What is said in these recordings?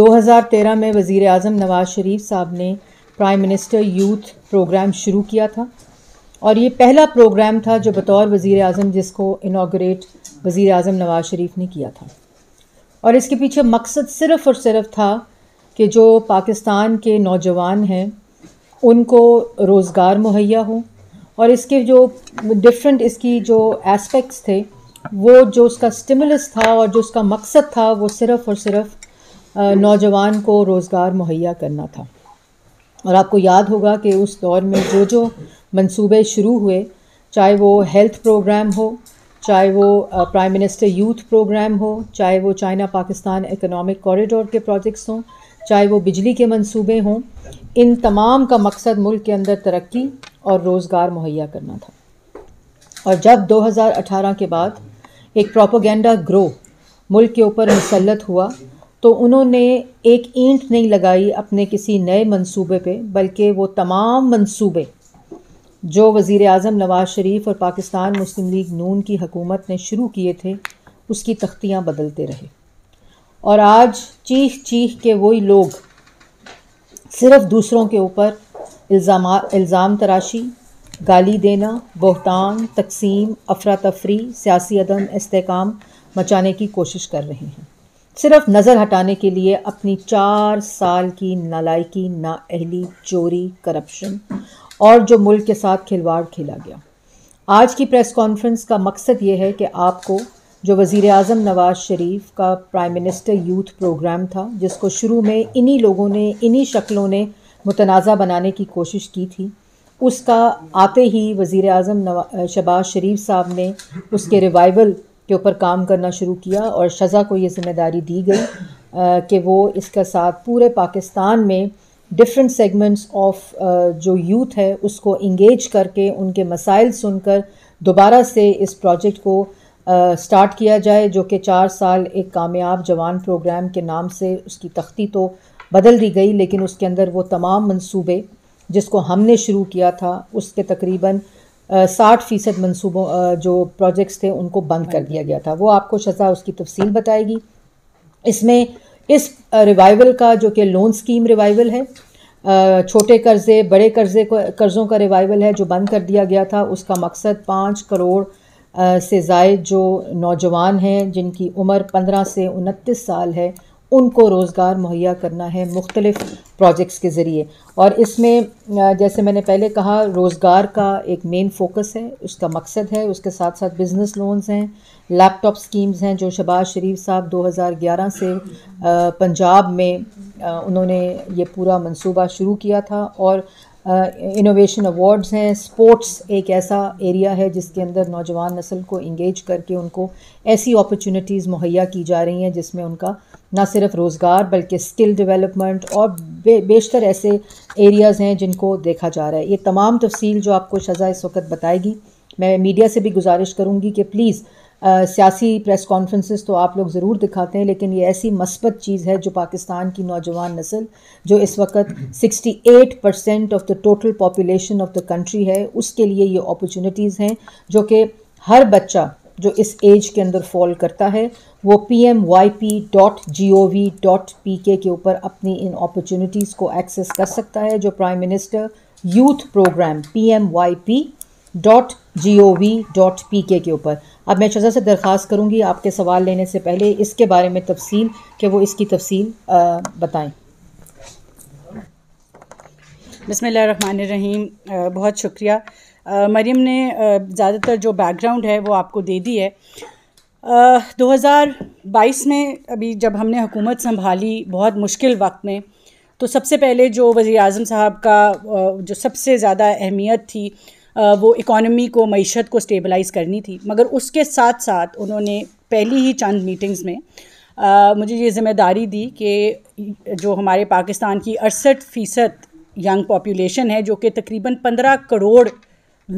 2013 में वज़ीर आज़म नवाज़ शरीफ साहब ने प्राइम मिनिस्टर यूथ प्रोग्राम शुरू किया था और ये पहला प्रोग्राम था जो बतौर वज़ीर आज़म जिसको इनागरेट वज़ीर आज़म नवाज़ शरीफ ने किया था। और इसके पीछे मकसद सिर्फ़ और सिर्फ था कि जो पाकिस्तान के नौजवान हैं उनको रोज़गार मुहैया हो, और इसके जो डिफरेंट इसकी जो एस्पेक्ट्स थे वो जो उसका स्टिमुलस था और जो उसका मकसद था वो सिर्फ़ और सिर्फ नौजवान को रोज़गार मुहैया करना था। और आपको याद होगा कि उस दौर में जो जो मंसूबे शुरू हुए, चाहे वो हेल्थ प्रोग्राम हो, चाहे वो प्राइम मिनिस्टर यूथ प्रोग्राम हो, चाहे वो चाइना पाकिस्तान इकोनॉमिक कॉरिडोर के प्रोजेक्ट्स हों, चाहे वो बिजली के मंसूबे हों, इन तमाम का मकसद मुल्क के अंदर तरक्की और रोज़गार मुहैया करना था। और जब 2018 के बाद एक प्रोपेगेंडा ग्रो मुल्क के ऊपर मुसल्लत हुआ तो उन्होंने एक ईंट नहीं लगाई अपने किसी नए मंसूबे पे, बल्कि वो तमाम मंसूबे जो वज़ीर आज़म नवाज़ शरीफ और पाकिस्तान मुस्लिम लीग नून की हकूमत ने शुरू किए थे उसकी तख्तियाँ बदलते रहे। और आज चीख चीख के वही लोग सिर्फ़ दूसरों के ऊपर इल्ज़ाम तराशी, गाली देना, बहतान, तकसीम, अफरा तफरी, सियासी अदम इस्तेकाम मचाने की कोशिश कर रहे हैं, सिर्फ नज़र हटाने के लिए अपनी 4 साल की नालायकी, नाअहली, चोरी, करप्शन और जो मुल्क के साथ खिलवाड़ खेला गया। आज की प्रेस कॉन्फ्रेंस का मकसद ये है कि आपको जो वज़ीर आज़म नवाज़ शरीफ का प्राइम मिनिस्टर यूथ प्रोग्राम था, जिसको शुरू में इन्हीं लोगों ने, इन्हीं शक्लों ने मुतनाज़ा बनाने की कोशिश की थी, उसका आते ही वज़ीर आज़म शहबाज शरीफ साहब ने उसके रिवाइवल के ऊपर काम करना शुरू किया और शज़ा को ये ज़िम्मेदारी दी गई कि वो इसका साथ पूरे पाकिस्तान में डिफरेंट सेगमेंट्स ऑफ जो यूथ है उसको इंगेज करके उनके मसाइल सुनकर दोबारा से इस प्रोजेक्ट को स्टार्ट किया जाए, जो कि 4 साल एक कामयाब जवान प्रोग्राम के नाम से उसकी तख्ती तो बदल दी गई, लेकिन उसके अंदर वो तमाम मंसूबे जिसको हमने शुरू किया था उसके तकरीबन 60% मंसूबों जो प्रोजेक्ट्स थे उनको बंद कर दिया गया था। वो आपको शज़ा उसकी तफसील बताएगी। इसमें इस रिवाइवल का जो कि लोन स्कीम रिवाइवल है, छोटे कर्जे बड़े कर्ज़ों का रिवाइवल है जो बंद कर दिया गया था, उसका मकसद 5 करोड़ से ज़ायद जो नौजवान हैं जिनकी उम्र 15 से 29 साल है उनको रोज़गार मुहैया करना है मुख्तलिफ़ प्रोजेक्ट्स के ज़रिए। और इसमें जैसे मैंने पहले कहा रोज़गार का एक मेन फोकस है, उसका मकसद है, उसके साथ साथ बिज़नेस लोन्स हैं, लैपटॉप स्कीम्स हैं जो शहबाज शरीफ साहब 2011 से पंजाब में उन्होंने ये पूरा मंसूबा शुरू किया था, और इनोवेशन अवार्ड्स हैं। स्पोर्ट्स एक ऐसा एरिया है जिसके अंदर नौजवान नस्ल को इंगेज करके उनको ऐसी अपॉर्चुनिटीज़ मुहैया की जा रही हैं जिसमें उनका ना सिर्फ रोज़गार बल्कि स्किल डेवलपमेंट और बेशतर ऐसे एरियाज़ हैं जिनको देखा जा रहा है। ये तमाम तफसील जो आपको शज़ा इस वक्त बताएगी। मैं मीडिया से भी गुजारिश करूँगी कि प्लीज़ सियासी प्रेस कॉन्फ्रेंसेस तो आप लोग ज़रूर दिखाते हैं, लेकिन ये ऐसी मस्बत चीज़ है जो पाकिस्तान की नौजवान नस्ल जो इस वक्त 68% of the total population of the country है उसके लिए ये अपॉर्चुनिटीज़ हैं, जो कि हर बच्चा जो इस एज के अंदर फॉल करता है वो pmyp.gov.pk के ऊपर अपनी इन अपॉर्चुनिटीज़ को एक्सेस कर सकता है, जो prime minister youth programme pmyp.gov.pk के ऊपर। अब मैं शज़ा से दरख्वास्त करूँगी आपके सवाल लेने से पहले इसके बारे में तफसील कि वो इसकी तफसील बताएं। बिस्मिल्लाहिर्रहमानिर्रहीम। बहुत शुक्रिया। मरियम ने ज़्यादातर जो बैकग्राउंड है वो आपको दे दी है। 2022 में अभी जब हमने हुकूमत संभाली बहुत मुश्किल वक्त में, तो सबसे पहले जो वज़ीर आज़म साहब का जो सबसे ज़्यादा अहमियत थी वो इकॉनमी को, मईशत को स्टेबलाइज़ करनी थी, मगर उसके साथ साथ उन्होंने पहली ही चंद मीटिंग्स में मुझे ये ज़िम्मेदारी दी कि जो हमारे पाकिस्तान की 68% यंग पॉपुलेशन है, जो कि तकरीबन 15 करोड़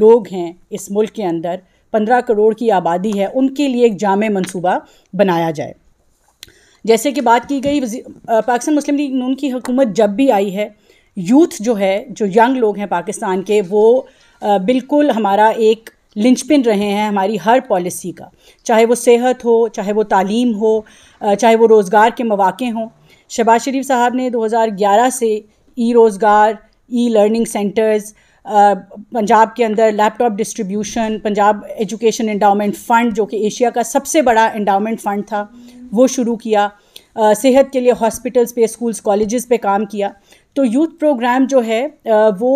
लोग हैं इस मुल्क के अंदर, 15 करोड़ की आबादी है, उनके लिए एक जामे मंसूबा बनाया जाए। जैसे कि बात की गई, पाकिस्तान मुस्लिम लीग नून की हुकूमत जब भी आई है, यूथ जो है, जो यंग लोग हैं पाकिस्तान के, वो बिल्कुल हमारा एक लिंचपिन रहे हैं हमारी हर पॉलिसी का, चाहे वो सेहत हो, चाहे वो तालीम हो, चाहे वो रोज़गार के मौक़े हों। शहबाज शरीफ साहब ने 2011 से ई रोज़गार, ई लर्निंग सेंटर्स, पंजाब के अंदर laptop distribution, Punjab education endowment fund जो कि एशिया का सबसे बड़ा एंडाउमेंट फ़ंड था वो शुरू किया, सेहत के लिए हॉस्पिटल्स पे, स्कूल्स, कॉलेजेस पे काम किया। तो यूथ प्रोग्राम जो है वो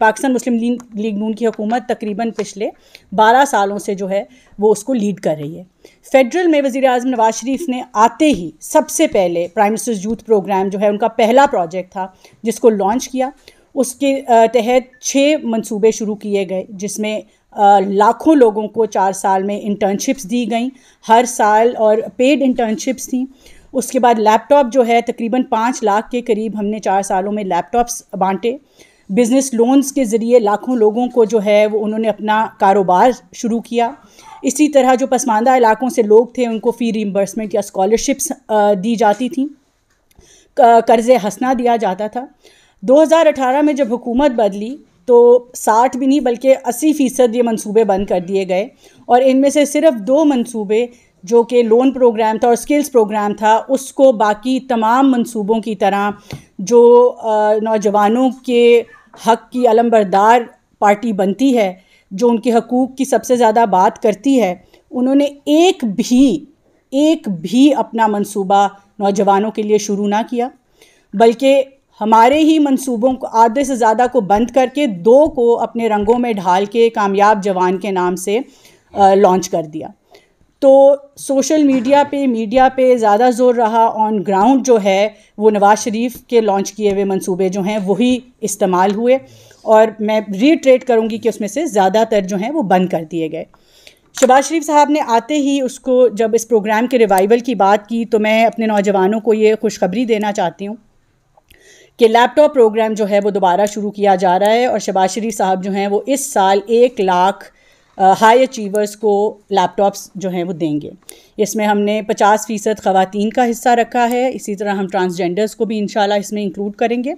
पाकिस्तान मुस्लिम लीग नून की हुकूमत तकरीबन पिछले 12 सालों से जो है वो उसको लीड कर रही है। फेडरल में वज़ीर आज़म नवाज शरीफ ने आते ही सबसे पहले प्राइम मिनिस्टर यूथ प्रोग्राम जो है उनका पहला प्रोजेक्ट था जिसको लॉन्च किया। उसके तहत 6 मंसूबे शुरू किए गए जिसमें लाखों लोगों को 4 साल में इंटर्नशिप्स दी गई हर साल और पेड इंटर्नशिप्स थी। उसके बाद लैपटॉप जो है तकरीबन 5 लाख के करीब हमने 4 सालों में लैपटॉप्स बांटे। बिज़नेस लोन्स के ज़रिए लाखों लोगों को जो है वो उन्होंने अपना कारोबार शुरू किया। इसी तरह जो पसमानदा इलाकों से लोग थे उनको फ़ी रिइंबर्समेंट या स्कॉलरशिप्स दी जाती थी, कर्ज़े हसना दिया जाता था। 2018 में जब हुकूमत बदली तो 60 भी नहीं बल्कि 80% ये मंसूबे बंद कर दिए गए और इनमें से सिर्फ 2 मंसूबे जो कि लोन प्रोग्राम था और स्किल्स प्रोग्राम था उसको बाकी तमाम मंसूबों की तरह जो नौजवानों के हक़ की अलमबरदार पार्टी बनती है, जो उनके हकूक़ की सबसे ज़्यादा बात करती है, उन्होंने एक भी अपना मंसूबा नौजवानों के लिए शुरू ना किया, बल्कि हमारे ही मंसूबों को आधे से ज़्यादा को बंद करके 2 को अपने रंगों में ढाल के कामयाब जवान के नाम से लॉन्च कर दिया। तो सोशल मीडिया पे ज़्यादा जोर रहा, ऑन ग्राउंड जो है वो नवाज़ शरीफ के लॉन्च किए हुए मंसूबे जो हैं वही इस्तेमाल हुए और मैं रीट्रेट करूँगी कि उसमें से ज़्यादातर जो हैं वो बंद कर दिए गए। शहबाज शरीफ साहब ने आते ही उसको जब इस प्रोग्राम के रिवाइवल की बात की तो मैं अपने नौजवानों को ये खुशखबरी देना चाहती हूँ कि लैपटॉप प्रोग्राम जो है वो दोबारा शुरू किया जा रहा है और शहबाज शरीफ साहब जो हैं वो इस साल 1 लाख हाई अचीवर्स को लैपटॉप्स जो हैं वो देंगे। इसमें हमने 50% ख़वातीन का हिस्सा रखा है। इसी तरह हम ट्रांसजेंडर्स को भी इंशाल्लाह इसमें इंक्लूड करेंगे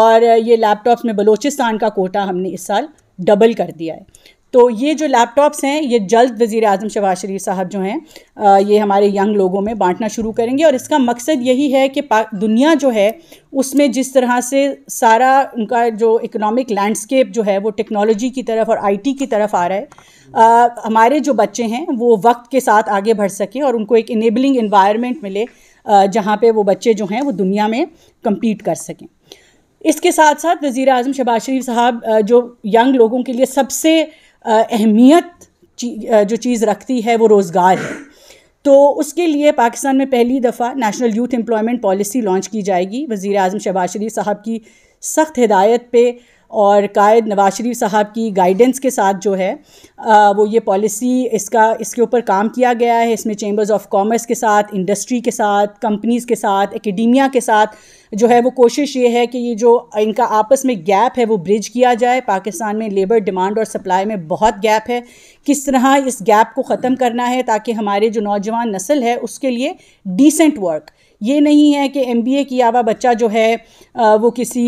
और ये लैपटॉप्स में बलोचिस्तान का कोटा हमने इस साल डबल कर दिया है। तो ये जो लैपटॉप्स हैं ये जल्द वज़ीर आज़म शहबाज शरीफ साहब जो हैं ये हमारे यंग लोगों में बांटना शुरू करेंगे और इसका मकसद यही है कि दुनिया जो है उसमें जिस तरह से सारा उनका जो इकोनॉमिक लैंडस्केप जो है वो टेक्नोलॉजी की तरफ और आईटी की तरफ आ रहा है, हमारे जो बच्चे हैं वो वक्त के साथ आगे बढ़ सकें और उनको एक इनेबलिंग एनवायरनमेंट मिले जहाँ पर वो बच्चे जो हैं वो दुनिया में कम्पीट कर सकें। इसके साथ साथ वज़ीर आज़म शहबाज शरीफ साहब जो यंग लोगों के लिए सबसे अहमियत जो चीज़ रखती है वो रोज़गार है। तो उसके लिए पाकिस्तान में पहली दफ़ा national youth employment policy launch की जाएगी। वज़ीर आज़म शहबाज शरीफ साहब की सख्त हिदायत पे और कायद नवाज शरीफ साहब की गाइडेंस के साथ जो है वो ये पॉलिसी इसके ऊपर काम किया गया है। इसमें चेंबर्स ऑफ कॉमर्स के साथ, इंडस्ट्री के साथ, कंपनीज़ के साथ, एकेडमिया के साथ जो है वो कोशिश ये है कि ये जो इनका आपस में गैप है वो ब्रिज किया जाए। पाकिस्तान में लेबर डिमांड और सप्लाई में बहुत गैप है, किस तरह इस गैप को ख़त्म करना है ताकि हमारे जो नौजवान नस्ल है उसके लिए डिसेंट वर्क, ये नहीं है कि MBA किया हुआ बच्चा जो है वो किसी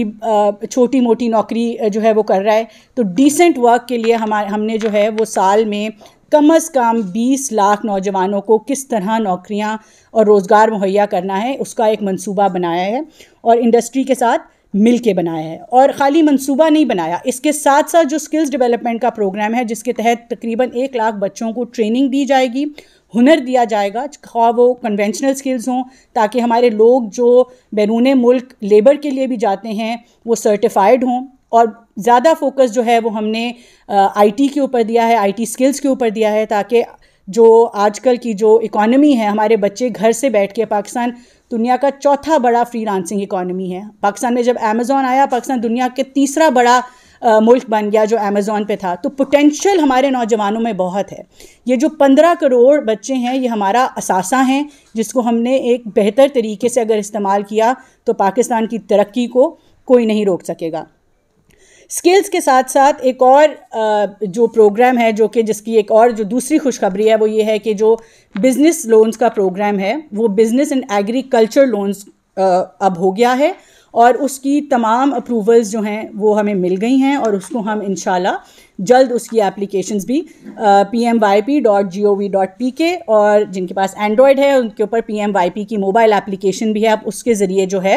छोटी मोटी नौकरी जो है वो कर रहा है। तो डिसेंट वर्क के लिए हमने जो है वो साल में कम से कम 20 लाख नौजवानों को किस तरह नौकरियां और रोज़गार मुहैया करना है उसका एक मंसूबा बनाया है और इंडस्ट्री के साथ मिल के बनाया है। और ख़ाली मंसूबा नहीं बनाया, इसके साथ साथ जो स्किल्स डेवलपमेंट का प्रोग्राम है जिसके तहत तकरीबन 1 लाख बच्चों को ट्रेनिंग दी जाएगी, हुनर दिया जाएगा, खा वो कन्वेंशनल स्किल्स हों ताकि हमारे लोग जो बैरून मुल्क लेबर के लिए भी जाते हैं वो सर्टिफाइड हों। और ज़्यादा फोकस जो है वो हमने IT के ऊपर दिया है, IT स्किल्स के ऊपर दिया है ताकि जो आजकल की जो इकॉनमी है, हमारे बच्चे घर से बैठ के, पाकिस्तान दुनिया का 4था बड़ा फ्रीलांसिंग इकॉनमी है। पाकिस्तान में जब अमेज़न आया पाकिस्तान दुनिया के 3रा बड़ा मुल्क बन गया जो अमेज़न पे था। तो पोटेंशियल हमारे नौजवानों में बहुत है। ये जो 15 करोड़ बच्चे हैं ये हमारा असासा हैं जिसको हमने एक बेहतर तरीके से अगर इस्तेमाल किया तो पाकिस्तान की तरक्की को कोई नहीं रोक सकेगा। स्किल्स के साथ साथ एक और जो प्रोग्राम है जो कि जिसकी एक और जो दूसरी खुशखबरी है वो ये है कि जो बिज़नेस लोन्स का प्रोग्राम है वो बिज़नेस एंड एग्रीकल्चर लोन्स अब हो गया है और उसकी तमाम अप्रूवल्स जो हैं वो हमें मिल गई हैं और उसको हम इंशाल्लाह जल्द उसकी एप्लीकेशंस भी pmyp.gov.pk और जिनके पास एंड्रॉयड है उनके ऊपर pmyp की मोबाइल एप्लीकेशन भी है, आप उसके ज़रिए जो है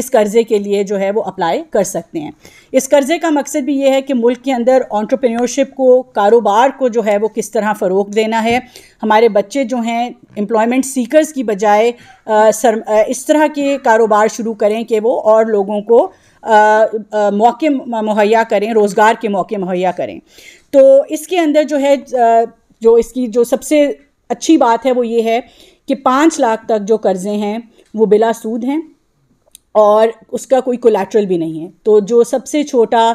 इस कर्ज़े के लिए जो है वो अप्लाई कर सकते हैं। इस कर्ज़े का मकसद भी ये है कि मुल्क के अंदर एंटरप्रेन्योरशिप को, कारोबार को जो है वो किस तरह फ़रोग देना है। हमारे बच्चे जो हैं एम्प्लॉयमेंट सीकर्स की बजाय इस तरह के कारोबार शुरू करें कि वो और लोगों को मौके मुहैया करें, रोज़गार के मौके मुहैया करें। तो इसके अंदर जो है जो इसकी जो सबसे अच्छी बात है वो ये है कि 5 लाख तक जो कर्ज़े हैं वो बिला सूद हैं और उसका कोई कोलैटरल भी नहीं है। तो जो सबसे छोटा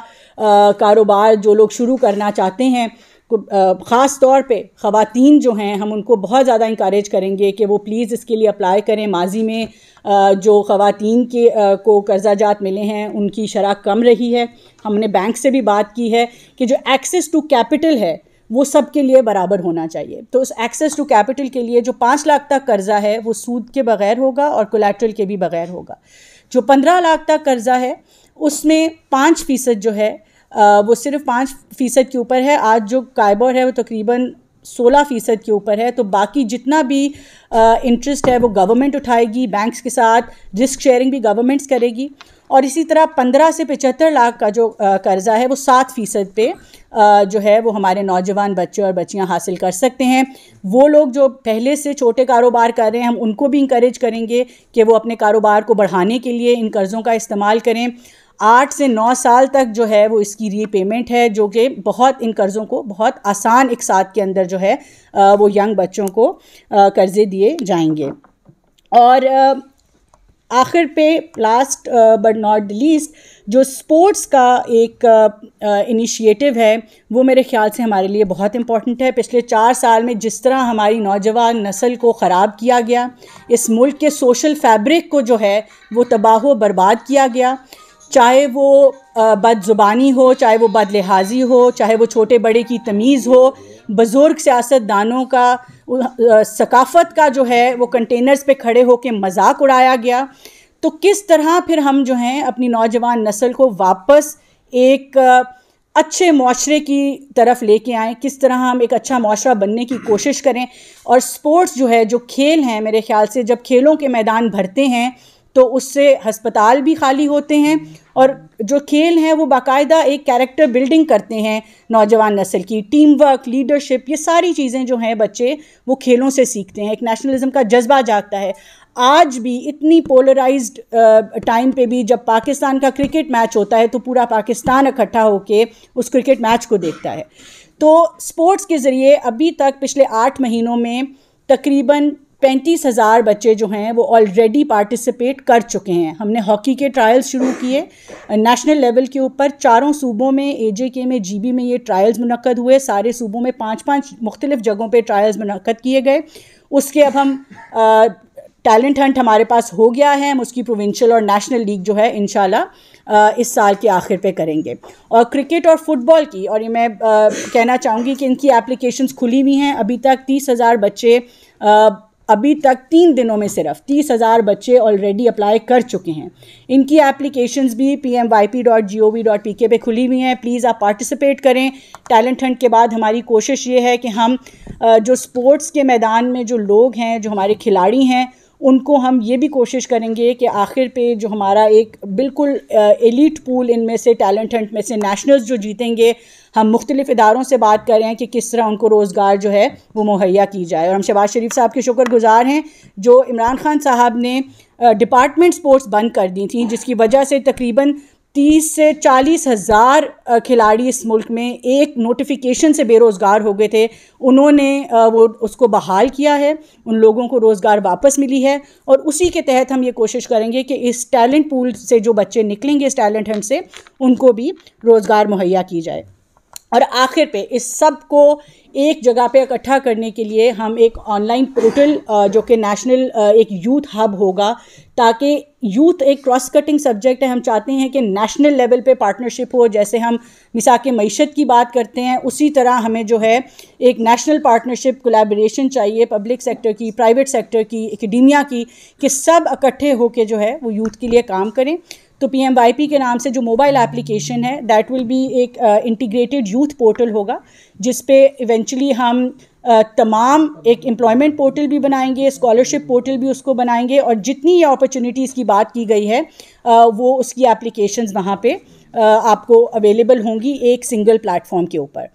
कारोबार जो लोग शुरू करना चाहते हैं, ख़ास तौर पे ख़वातीन जो हैं, हम उनको बहुत ज़्यादा इंकरेज करेंगे कि वो प्लीज़ इसके लिए अप्लाई करें। माजी में जो ख़वातीन के को कर्ज़ाजात मिले हैं उनकी शरह कम रही है। हमने बैंक से भी बात की है कि जो एक्सेस टू कैपिटल है वो सब के लिए बराबर होना चाहिए। तो उस एक्सेस टू कैपिटल के लिए जो 5 लाख तक कर्ज़ा है वो सूद के बग़ैर होगा और कोलैटरल के भी बग़ैर होगा। जो 15 लाख तक कर्ज़ा है उसमें 5% जो है वो सिर्फ 5% के ऊपर है। आज जो काइबर है वो तकरीबन 16% के ऊपर है। तो बाकी जितना भी इंटरेस्ट है वो गवर्नमेंट उठाएगी बैंक्स के साथ, रिस्क शेयरिंग भी गवर्नमेंट्स करेगी। और इसी तरह 15 से 75 लाख का जो कर्ज़ा है वो 7% पे जो है वो हमारे नौजवान बच्चे और बच्चियां हासिल कर सकते हैं। वो लोग जो पहले से छोटे कारोबार कर रहे हैं हम उनको भी इंकरेज करेंगे कि वो अपने कारोबार को बढ़ाने के लिए इन कर्ज़ों का इस्तेमाल करें। 8 से 9 साल तक जो है वो इसकी रीपेमेंट है, जो कि बहुत इन कर्ज़ों को बहुत आसान एक साथ के अंदर जो है वो यंग बच्चों को कर्ज़े दिए जाएंगे। और आखिर पे लास्ट बट नॉट लीस्ट जो स्पोर्ट्स का एक इनिशिएटिव है वो मेरे ख़्याल से हमारे लिए बहुत इम्पॉर्टेंट है। पिछले 4 साल में जिस तरह हमारी नौजवान नस्ल को ख़राब किया गया, इस मुल्क के सोशल फैब्रिक को जो है वो तबाह व बर्बाद किया गया, चाहे वो बदजुबानी हो, चाहे वो बदलिहाजी हो, चाहे वो छोटे बड़े की तमीज़ हो, बुज़ुर्ग सियासतदानों का, सकाफ़त का जो है वो कंटेनर्स पे खड़े होकर मजाक उड़ाया गया। तो किस तरह फिर हम जो हैं अपनी नौजवान नस्ल को वापस एक अच्छे माशरे की तरफ लेके आएँ, किस तरह हम एक अच्छा माशरा बनने की कोशिश करें। और स्पोर्ट्स जो है, जो खेल हैं, मेरे ख़्याल से जब खेलों के मैदान भरते हैं तो उससे हस्पताल भी खाली होते हैं और जो खेल हैं वो बाकायदा एक कैरेक्टर बिल्डिंग करते हैं नौजवान नस्ल की। टीम वर्क, लीडरशिप, ये सारी चीज़ें जो हैं बच्चे वो खेलों से सीखते हैं। एक नेशनलिज्म का जज्बा जागता है। आज भी इतनी पोलराइज्ड टाइम पे भी जब पाकिस्तान का क्रिकेट मैच होता है तो पूरा पाकिस्तान इकट्ठा होकर उस क्रिकेट मैच को देखता है। तो स्पोर्ट्स के ज़रिए अभी तक पिछले 8 महीनों में तकरीबन 35,000 बच्चे जो हैं वो ऑलरेडी पार्टिसिपेट कर चुके हैं। हमने हॉकी के ट्रायल्स शुरू किए नेशनल लेवल के ऊपर, 4 सूबों में, AJK में, GB में ये ट्रायल्स मुनक़द हुए। सारे सूबों में 5-5 मुख्तलिफ़ जगहों पे ट्रायल्स मुनक़द किए गए। उसके अब हम टैलेंट हंट हमारे पास हो गया है, हम उसकी प्रोविंशियल और नेशनल लीग जो है इंशाल्लाह इस साल के आखिर पे करेंगे। और क्रिकेट और फुटबॉल की, और ये मैं कहना चाहूँगी कि इनकी एप्लीकेशंस खुली हुई हैं। अभी तक 30,000 बच्चे, अभी तक 3 दिनों में सिर्फ 30,000 बच्चे ऑलरेडी अप्लाई कर चुके हैं। इनकी एप्लीकेशंस भी pmyp.gov.pk पे खुली हुई हैं। प्लीज़ आप पार्टिसिपेट करें। टैलेंट हंट के बाद हमारी कोशिश ये है कि हम जो स्पोर्ट्स के मैदान में जो लोग हैं, जो हमारे खिलाड़ी हैं, उनको हम ये भी कोशिश करेंगे कि आखिर पे जो हमारा एक बिल्कुल एलिट पूल, इनमें से टैलेंट हंट में से नेशनल्स जो जीतेंगे, हम मुख्तलिफ़ इदारों से बात कर रहे हैं कि किस तरह उनको रोज़गार जो है वो मुहैया की जाए। और हम शहबाज शरीफ साहब के शुक्रगुज़ार हैं जो इमरान खान साहब ने डिपार्टमेंट स्पोर्ट्स बंद कर दी थी, जिसकी वजह से तकरीबन 30 से 40,000 खिलाड़ी इस मुल्क में एक नोटिफिकेशन से बेरोज़गार हो गए थे। उन्होंने वो उसको बहाल किया है, उन लोगों को रोज़गार वापस मिली है। और उसी के तहत हम ये कोशिश करेंगे कि इस टैलेंट पूल से जो बच्चे निकलेंगे, इस टैलेंट हंट से, उनको भी रोज़गार मुहैया की जाए। और आखिर पे इस सब को एक जगह पे इकट्ठा करने के लिए हम एक ऑनलाइन पोर्टल जो कि नेशनल एक यूथ हब होगा, ताकि यूथ एक क्रॉस कटिंग सब्जेक्ट है। हम चाहते हैं कि नेशनल लेवल पे पार्टनरशिप हो। जैसे हम मिसाके मैशत की बात करते हैं, उसी तरह हमें जो है एक नेशनल पार्टनरशिप, कोलैबोरेशन चाहिए पब्लिक सेक्टर की, प्राइवेट सेक्टर की, एकेडेमिया की, कि सब इकट्ठे होके जो है वो यूथ के लिए काम करें। तो PMYP के नाम से जो मोबाइल एप्लीकेशन है दैट विल बी एक इंटीग्रेटेड यूथ पोर्टल होगा, जिस पे इवेंचुअली हम तमाम एक एम्प्लॉयमेंट पोर्टल भी बनाएंगे, स्कॉलरशिप पोर्टल भी उसको बनाएंगे और जितनी ये अपॉर्चुनिटीज़ की बात की गई है वो उसकी एप्लीकेशंस वहाँ पे आपको अवेलेबल होंगी एक सिंगल प्लेटफॉर्म के ऊपर।